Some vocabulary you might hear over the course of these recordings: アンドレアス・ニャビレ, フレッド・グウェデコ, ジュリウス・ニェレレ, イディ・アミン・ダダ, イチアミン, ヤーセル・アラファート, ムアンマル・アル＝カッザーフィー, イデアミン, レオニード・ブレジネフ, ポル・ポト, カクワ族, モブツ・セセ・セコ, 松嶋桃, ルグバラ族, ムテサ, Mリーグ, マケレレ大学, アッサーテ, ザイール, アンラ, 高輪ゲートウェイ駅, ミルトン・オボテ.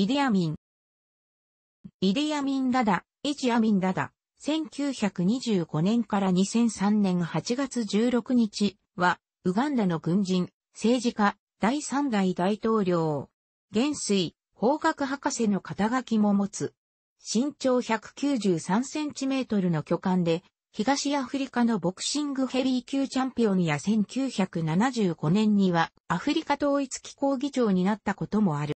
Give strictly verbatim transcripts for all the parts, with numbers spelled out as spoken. イデアミン。イデアミン・ダダ、イチアミン・ダダ、せんきゅうひゃくにじゅうごねんからにせんさんねんはちがつじゅうろくにちは、ウガンダの軍人、政治家、だいさんだい大統領、元帥、法学博士の肩書きも持つ。身長ひゃくきゅうじゅうさんセンチメートルの巨漢で、東アフリカのボクシングヘビー級チャンピオンやせんきゅうひゃくななじゅうごねんにはアフリカ統一機構議長になったこともある。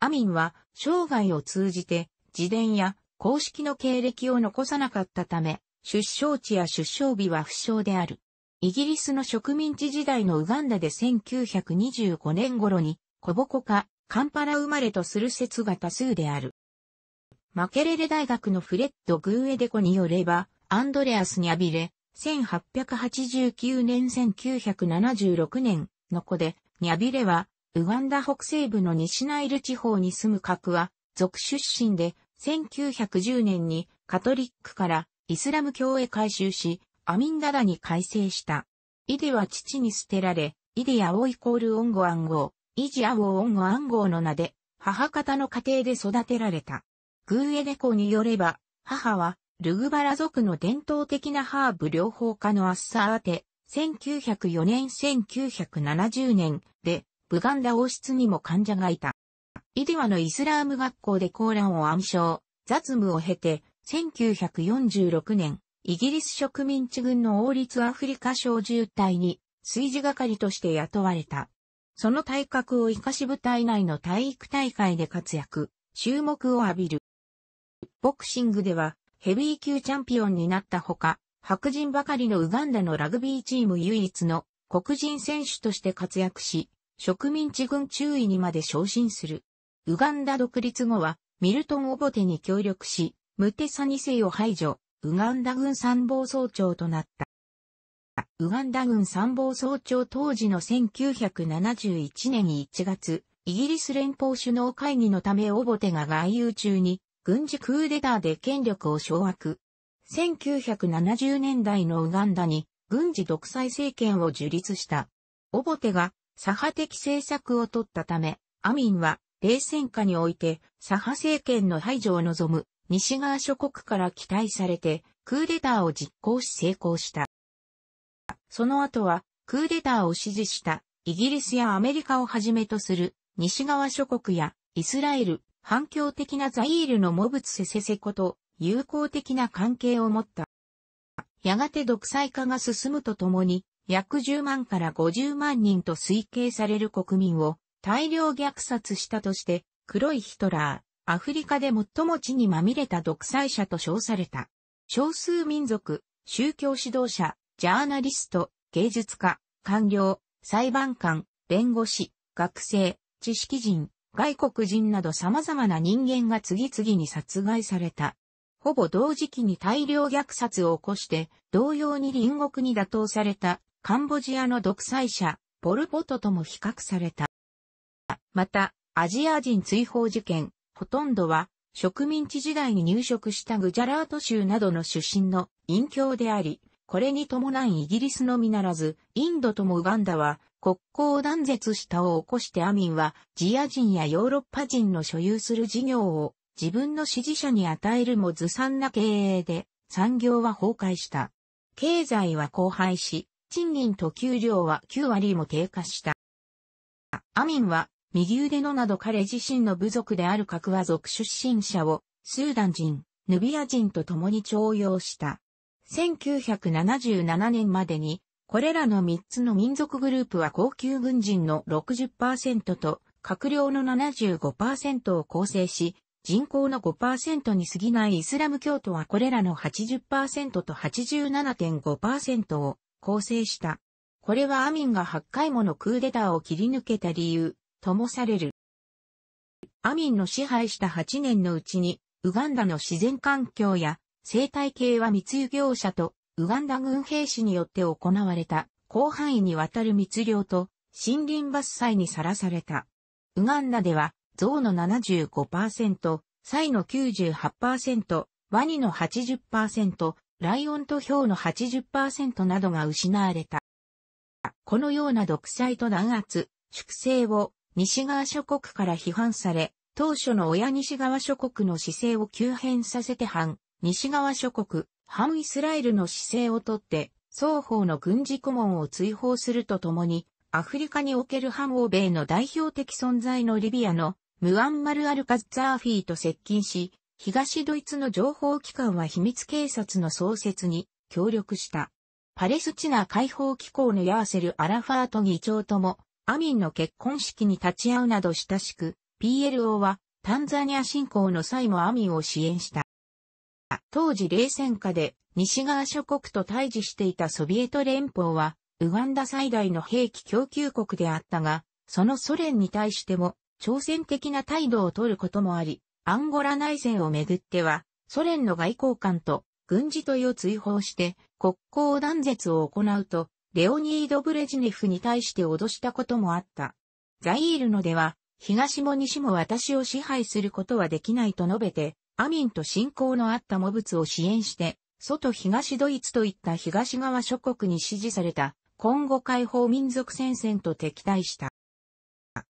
アミンは生涯を通じて自伝や公式の経歴を残さなかったため、出生地や出生日は不詳である。イギリスの植民地時代のウガンダでせんきゅうひゃくにじゅうごねん頃にコボコかカンパラ生まれとする説が多数である。マケレレ大学のフレッド・グーエデコによれば、アンドレアス・ニャビレ、せんはっぴゃくはちじゅうきゅうねんせんきゅうひゃくななじゅうろくねんの子で、ニャビレは、ウガンダ北西部の西ナイル地方に住むカクア族出身で、せんきゅうひゃくじゅうねんにカトリックからイスラム教へ改宗し、アミンダダに改正した。イデは父に捨てられ、イデヤオイコールオンゴアンゴー、イジアオオンゴアンゴーの名で、母方の家庭で育てられた。グーエデコによれば、母は、ルグバラ族の伝統的なハーブ療法家のアッサーテ、せんきゅうひゃくよねんせんきゅうひゃくななじゅうねんで、ウガンダ王室にも患者がいた。イデワのイスラーム学校でコーランを暗唱、雑務を経て、せんきゅうひゃくよんじゅうろくねん、イギリス植民地軍の王立アフリカ小銃隊に、炊事係として雇われた。その体格を生かし部隊内の体育大会で活躍、注目を浴びる。ボクシングでは、ヘビー級チャンピオンになったほか、白人ばかりのウガンダのラグビーチーム唯一の黒人選手として活躍し、植民地軍中尉にまで昇進する。ウガンダ独立後は、ミルトン・オボテに協力し、ムテサにせいを排除、ウガンダ軍参謀総長となった。ウガンダ軍参謀総長当時のせんきゅうひゃくななじゅういちねんいちがつ、イギリス連邦首脳会議のためオボテが外遊中に、軍事クーデターで権力を掌握。せんきゅうひゃくななじゅうねんだいのウガンダに軍事独裁政権を樹立した。オボテが左派的政策を取ったため、アミンは冷戦下において左派政権の排除を望む西側諸国から期待されてクーデターを実行し成功した。その後はクーデターを支持したイギリスやアメリカをはじめとする西側諸国やイスラエル、反共的なザイールのモブツセセセコと友好的な関係を持った。やがて独裁化が進むとともに、約じゅうまんからごじゅうまんにんと推計される国民を大量虐殺したとして、黒いヒトラー、アフリカで最も血にまみれた独裁者と称された。少数民族、宗教指導者、ジャーナリスト、芸術家、官僚、裁判官、弁護士、学生、知識人、外国人など様々な人間が次々に殺害された。ほぼ同時期に大量虐殺を起こして、同様に隣国に打倒されたカンボジアの独裁者、ポル・ポトとも比較された。また、アジア人追放事件、ほとんどは植民地時代に入植したグジャラート州などの出身の隠居であり、これに伴いイギリスのみならず、インドともウガンダは、国交断絶したを起こしてアミンはジア人やヨーロッパ人の所有する事業を自分の支持者に与えるもずさんな経営で産業は崩壊した。経済は荒廃し、賃金と給料はきゅうわりも低下した。アミンは右腕のなど彼自身の部族であるカクア族出身者をスーダン人、ヌビア人と共に徴用した。せんきゅうひゃくななじゅうななねんまでにこれらのみっつの民族グループは高級軍人の ろくじゅっパーセント と閣僚の ななじゅうごパーセント を構成し、人口の ごパーセント に過ぎないイスラム教徒はこれらの はちじゅっパーセント と はちじゅうななてんごパーセント を構成した。これはアミンがはっかいものクーデターを切り抜けた理由ともされる。アミンの支配したはちねんのうちに、ウガンダの自然環境や生態系は密輸業者と、ウガンダ軍兵士によって行われた広範囲にわたる密猟と森林伐採にさらされた。ウガンダでは象の ななじゅうごパーセント、サイの きゅうじゅうはちパーセント、ワニの はちじゅっパーセント、ライオンとヒョウの はちじゅっパーセント などが失われた。このような独裁と弾圧、粛清を西側諸国から批判され、当初の親西側諸国の姿勢を急変させて反、西側諸国、反イスラエルの姿勢をとって、双方の軍事顧問を追放するとともに、アフリカにおける反欧米の代表的存在のリビアのムアンマル・アル・カッツァーフィーと接近し、東ドイツの情報機関は秘密警察の創設に協力した。パレスチナ解放機構のヤーセル・アラファート議長とも、アミンの結婚式に立ち会うなど親しく、ピーエルオー はタンザニア侵攻の際もアミンを支援した。当時冷戦下で西側諸国と対峙していたソビエト連邦は、ウガンダ最大の兵器供給国であったが、そのソ連に対しても、挑戦的な態度を取ることもあり、アンゴラ内戦をめぐっては、ソ連の外交官と軍事隊を追放して、国交断絶を行うと、レオニード・ブレジネフに対して脅したこともあった。ザイールのでは、東も西も私を支配することはできないと述べて、アミンと親交のあったモブツを支援して、外東ドイツといった東側諸国に支持された、コンゴ解放民族戦線と敵対した。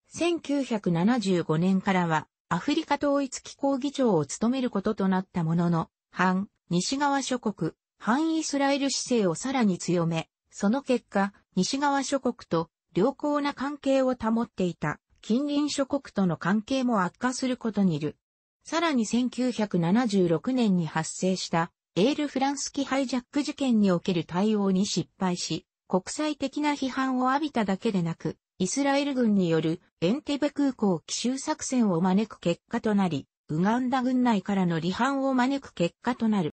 せんきゅうひゃくななじゅうごねんからはアフリカ統一機構議長を務めることとなったものの、反西側諸国、反イスラエル姿勢をさらに強め、その結果、西側諸国と良好な関係を保っていた近隣諸国との関係も悪化することにる。さらにせんきゅうひゃくななじゅうろくねんに発生したエール・フランス機ハイジャック事件における対応に失敗し、国際的な批判を浴びただけでなく、イスラエル軍によるエンテベ空港奇襲作戦を招く結果となり、ウガンダ軍内からの離反を招く結果となる。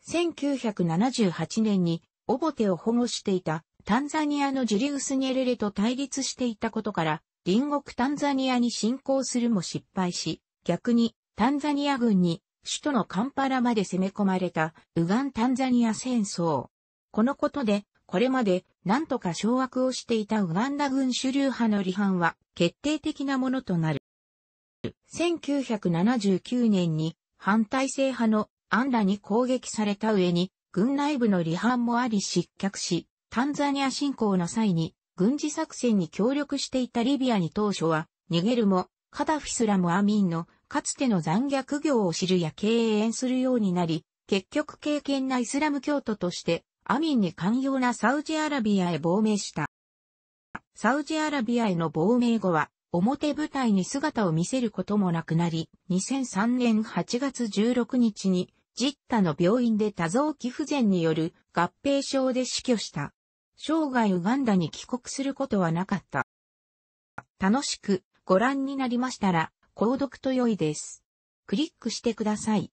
せんきゅうひゃくななじゅうはちねんに、オボテを保護していたタンザニアのジュリウス・ニェレレと対立していたことから、隣国タンザニアに侵攻するも失敗し、逆にタンザニア軍に首都のカンパラまで攻め込まれたウガン・タンザニア戦争。このことで、これまで何とか掌握をしていたウガンダ軍主流派の離反は決定的なものとなる。せんきゅうひゃくななじゅうきゅうねんに反体制派のアンラに攻撃された上に軍内部の離反もあり失脚し、タンザニア侵攻の際に軍事作戦に協力していたリビアに当初は逃げるもカダフィすらもアミンのかつての残虐業を知るや敬遠するようになり、結局敬虔なイスラム教徒としてアミンに寛容なサウジアラビアへ亡命した。サウジアラビアへの亡命後は、表舞台に姿を見せることもなくなり、にせんさんねんはちがつじゅうろくにちに、ジッタの病院で多臓器不全による合併症で死去した。生涯ウガンダに帰国することはなかった。楽しくご覧になりましたら、購読と良いです。クリックしてください。